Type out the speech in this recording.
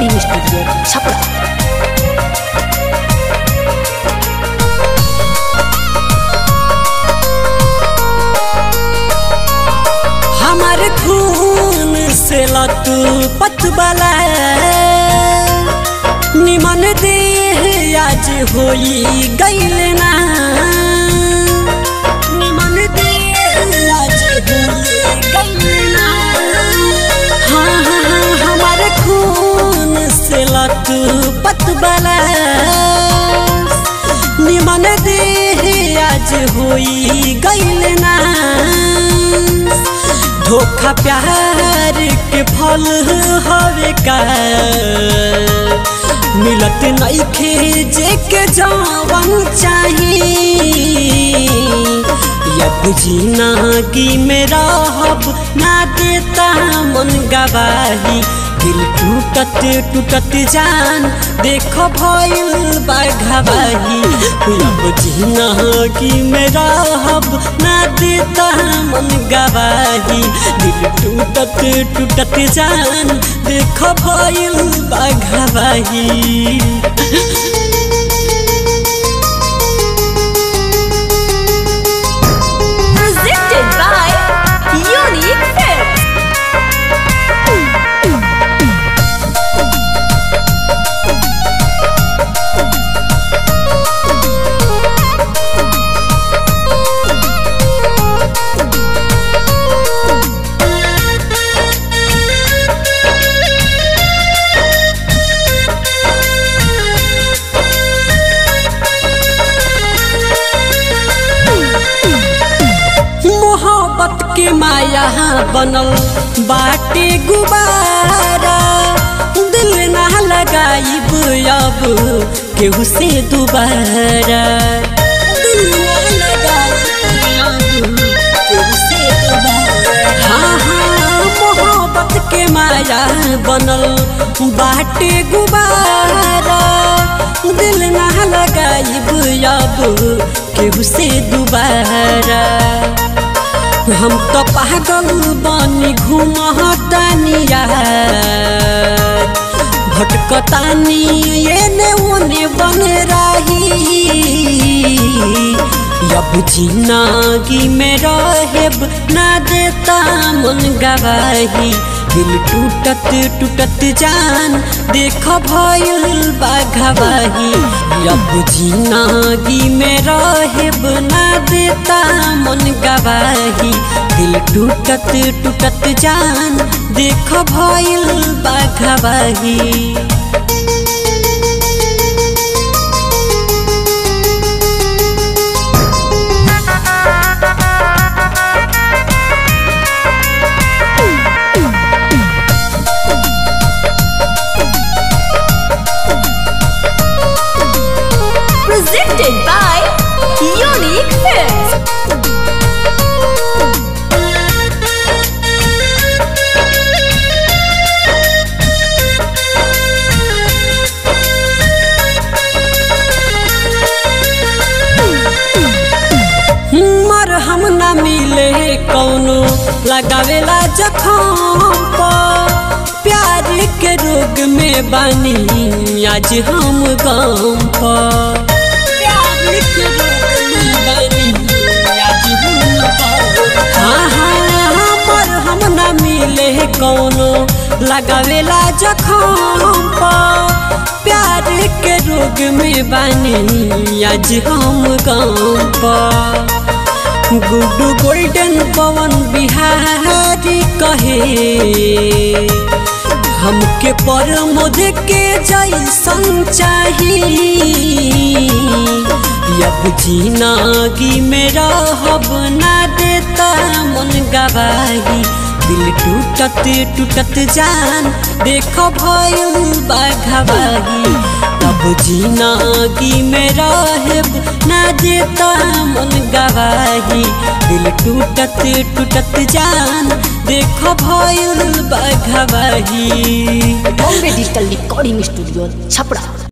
Bombay studio Chhapra. हमारे खून से लतू पतबला निमन देह आज होई गईले ना, निमन देह आज होई गईले ना। हाँ हाँ हमारे खून से लतू पतबला निमन देह आज होई गईले ना। धोखा प्यार के फल हवे का मिलत नहीं खे जेके जावन चाहिए। यब जीना की मेरा हब ना देता मन गवाही, दिल टूटत टूटत जान देखो भइल बा घबाही। यब जीना की मेरा हब ना देता मन गवाही, दिल टूटत टूटत जान देखो भइल बा घबाही। माया बनल बाटे गुबारा दिल ना लगाइब अब केहू से दुबारा, दिल ना लगाइब केहू से दुबारा। हाँ हाँ मोहब्बत के माया बनल बाटे गुबारा दिल ना लगाइब अब केहू से दुबारा। हम तो पागल बनी घूमतानिया भटकतानी एने ओने बन रही। अब जीना की में रहेब ना देता मन गवाही, दिल टूटत टूटत जान देखो भइल बा घबाही। अब जिंदगी में रहब ना देता मन गवाही, दिल टूटत टूटत जान देखो भइल बा घबाही। हम ना मिले कौनो लगावेला जखम पर प्यार के रोग में बानी आज हम गम पर, प्यार के रोग में बानी आज हम गम। हाँ हाँ पर हम ना मिले कौनो लगावेला जखम पर प्यार के रोग में बानी आज हम गम पर। गुड्डू गोल्डन पवन बिहारी कहे हमके परमोद के जैसन चाहिए। अब जिंदगी में रहब ना देता मन गवाही, दिल टूटत टूटत जान देखो भइल बा घबाही। अब जिंदगी में रहब ना देता मन गवाही, दिल टूटत टूटत जान देखो भइल बा घबाही। Bombay digital recording studio Chhapra.